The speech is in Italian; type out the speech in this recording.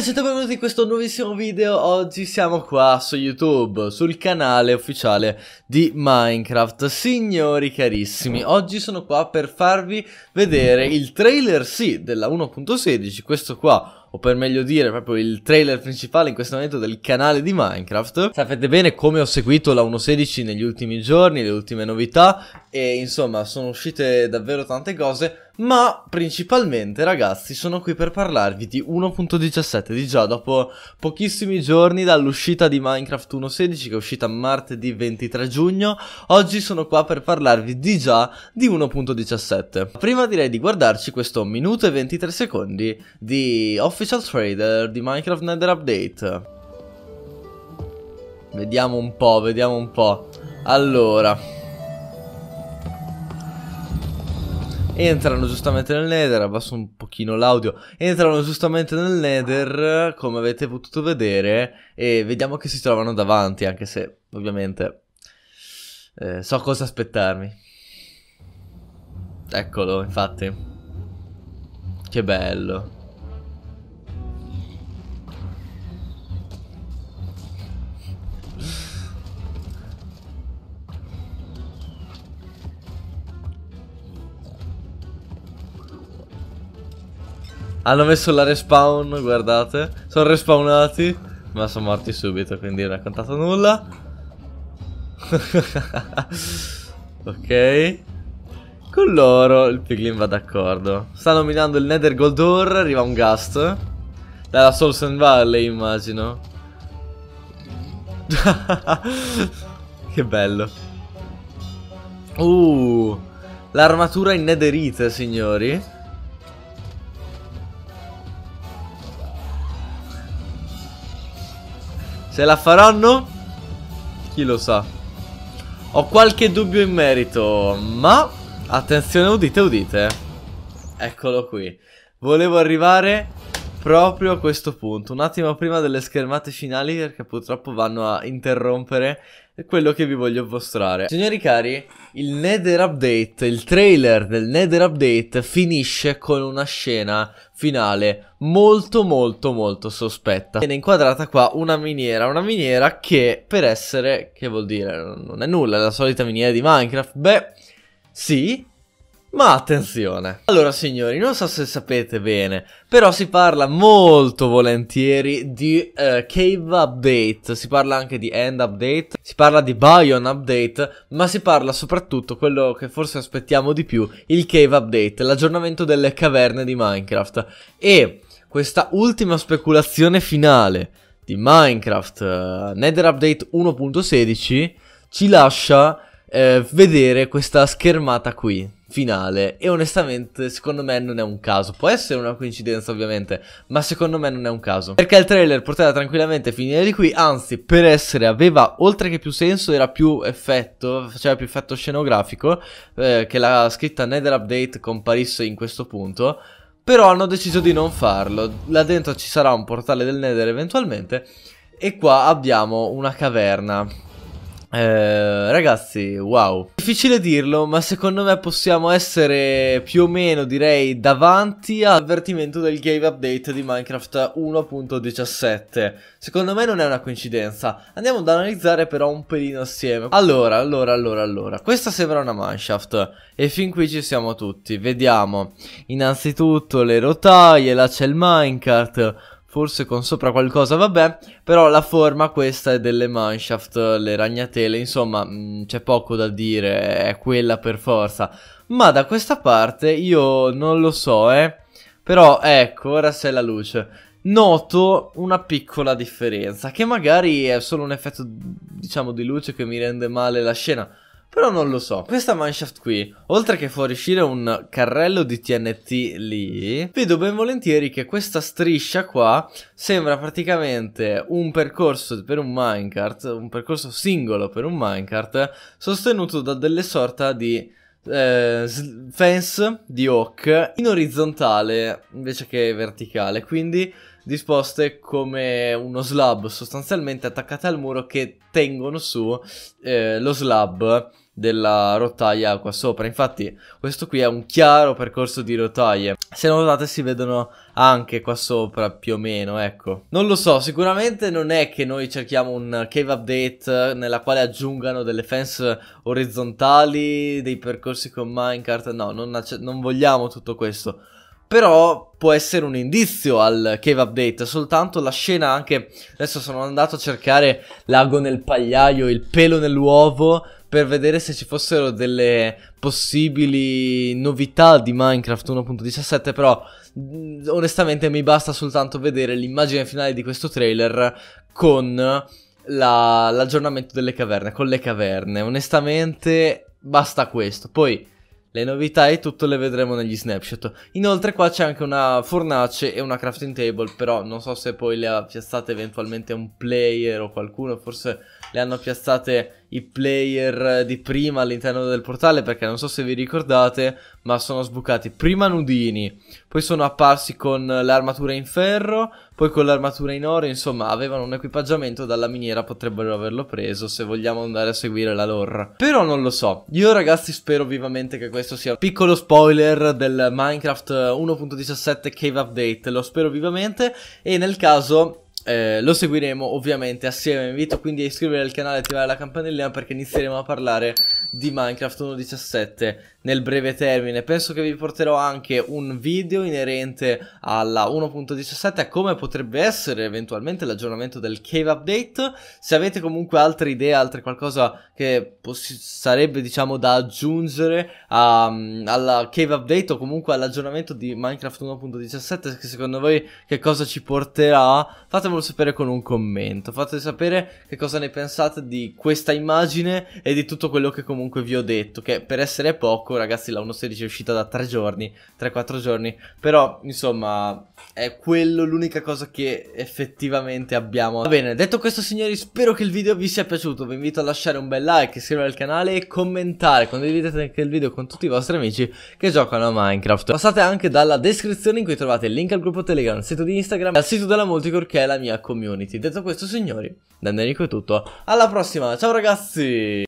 Ciao a tutti e benvenuti in questo nuovissimo video. Oggi siamo qua su YouTube, sul canale ufficiale di Minecraft. Signori carissimi, oggi sono qua per farvi vedere il trailer, sì, della 1.16, questo qua, o per meglio dire proprio il trailer principale in questo momento del canale di Minecraft. Sapete bene come ho seguito la 1.16 negli ultimi giorni, le ultime novità, e insomma sono uscite davvero tante cose. Ma principalmente, ragazzi, sono qui per parlarvi di 1.17 di già dopo pochissimi giorni dall'uscita di Minecraft 1.16, che è uscita martedì 23 giugno. Oggi sono qua per parlarvi di già di 1.17. Prima direi di guardarci questo minuto e 23 secondi di Official Trailer di Minecraft Nether Update. Vediamo un po', vediamo un po'. Allora, entrano giustamente nel Nether, abbasso un pochino l'audio. Entrano giustamente nel Nether, come avete potuto vedere, e vediamo che si trovano davanti, anche se ovviamente so cosa aspettarmi. Eccolo, infatti. Che bello. Hanno messo la respawn, guardate. Sono respawnati, ma sono morti subito, quindi non ha contato nulla. Ok, con loro il piglin va d'accordo. Stanno minando il Nether Gold Ore. Arriva un ghast dalla Soulsand Valley, immagino. Che bello. L'armatura in netherite, signori. Se la faranno? Chi lo sa. Ho qualche dubbio in merito, ma attenzione, udite, udite. Eccolo qui. Volevo arrivare proprio a questo punto, un attimo prima delle schermate finali, perché purtroppo vanno a interrompere quello che vi voglio mostrare. Signori cari, il Nether Update, il trailer del Nether Update finisce con una scena finale molto sospetta. Viene inquadrata qua una miniera che, per essere, che vuol dire, non è nulla, è la solita miniera di Minecraft. Beh, sì, ma attenzione. Allora signori, non so se sapete bene, però si parla molto volentieri di Cave Update, si parla anche di End Update, si parla di Biome Update, ma si parla soprattutto, quello che forse aspettiamo di più, il Cave Update, l'aggiornamento delle caverne di Minecraft. E questa ultima speculazione finale di Minecraft Nether Update 1.16 ci lascia vedere questa schermata qui finale, e onestamente secondo me non è un caso. Può essere una coincidenza ovviamente, ma secondo me non è un caso, perché il trailer poteva tranquillamente finire di qui. Anzi, per essere, aveva oltre che più senso, era più effetto, faceva più effetto scenografico che la scritta Nether Update comparisse in questo punto. Però hanno deciso di non farlo. Là dentro ci sarà un portale del Nether eventualmente, e qua abbiamo una caverna. Ragazzi, wow. Difficile dirlo, ma secondo me possiamo essere più o meno, direi, davanti all'avvertimento del Cave Update di Minecraft 1.17. Secondo me non è una coincidenza. Andiamo ad analizzare però un pelino assieme. Allora, questa sembra una mineshaft, e fin qui ci siamo tutti. Vediamo innanzitutto le rotaie, là c'è il minecart, forse con sopra qualcosa, vabbè. Però la forma questa è delle mineshaft, le ragnatele, insomma c'è poco da dire, è quella per forza. Ma da questa parte io non lo so, però ecco, ora c'è la luce. Noto una piccola differenza, che magari è solo un effetto, diciamo, di luce che mi rende male la scena, però non lo so. Questa mineshaft qui, oltre che fuoriuscire un carrello di TNT lì, vedo ben volentieri che questa striscia qua sembra praticamente un percorso per un minecart, un percorso singolo per un minecart, sostenuto da delle sorta di fence di oak in orizzontale invece che verticale, quindi disposte come uno slab, sostanzialmente attaccate al muro, che tengono su lo slab della rotaia qua sopra. Infatti questo qui è un chiaro percorso di rotaie, se notate si vedono anche qua sopra più o meno, ecco. Non lo so, sicuramente non è che noi cerchiamo un cave update nella quale aggiungano delle fence orizzontali, dei percorsi con Minecraft, no, non vogliamo tutto questo. Però può essere un indizio al cave update, soltanto la scena anche... Adesso sono andato a cercare l'ago nel pagliaio, il pelo nell'uovo, per vedere se ci fossero delle possibili novità di Minecraft 1.17, però onestamente mi basta soltanto vedere l'immagine finale di questo trailer con l'aggiornamento delle caverne, con le caverne. Onestamente basta questo, poi... Le novità e tutto le vedremo negli snapshot. Inoltre qua c'è anche una fornace e una crafting table, però non so se poi le ha piazzate eventualmente un player o qualcuno. Forse le hanno piazzate i player di prima all'interno del portale, perché non so se vi ricordate, ma sono sbucati prima nudini, poi sono apparsi con l'armatura in ferro, poi con l'armatura in oro. Insomma, avevano un equipaggiamento dalla miniera, potrebbero averlo preso, se vogliamo andare a seguire la lore. Però non lo so. Io ragazzi spero vivamente che questo sia un piccolo spoiler del Minecraft 1.17 Cave Update, lo spero vivamente, e nel caso... lo seguiremo ovviamente assieme. Vi invito quindi a iscrivervi al canale e attivare la campanellina, perché inizieremo a parlare di Minecraft 1.17 nel breve termine. Penso che vi porterò anche un video inerente alla 1.17, a come potrebbe essere eventualmente l'aggiornamento del Cave Update. Se avete comunque altre idee, altre qualcosa che sarebbe diciamo da aggiungere alla Cave Update, o comunque all'aggiornamento di Minecraft 1.17, che secondo voi che cosa ci porterà, fatemelo sapere con un commento. Fate sapere che cosa ne pensate di questa immagine e di tutto quello che comunque vi ho detto, che per essere poco ragazzi la 1.16 è uscita da 3-4 giorni, però insomma è quello l'unica cosa che effettivamente abbiamo. Va bene, detto questo signori, spero che il video vi sia piaciuto, vi invito a lasciare un bel like, iscrivervi al canale e commentare, condividete anche il video con tutti i vostri amici che giocano a Minecraft. Passate anche dalla descrizione in cui trovate il link al gruppo Telegram, al sito di Instagram e al sito della Multicore, che è la mia community. Detto questo signori, da Enrico è tutto, alla prossima, ciao ragazzi!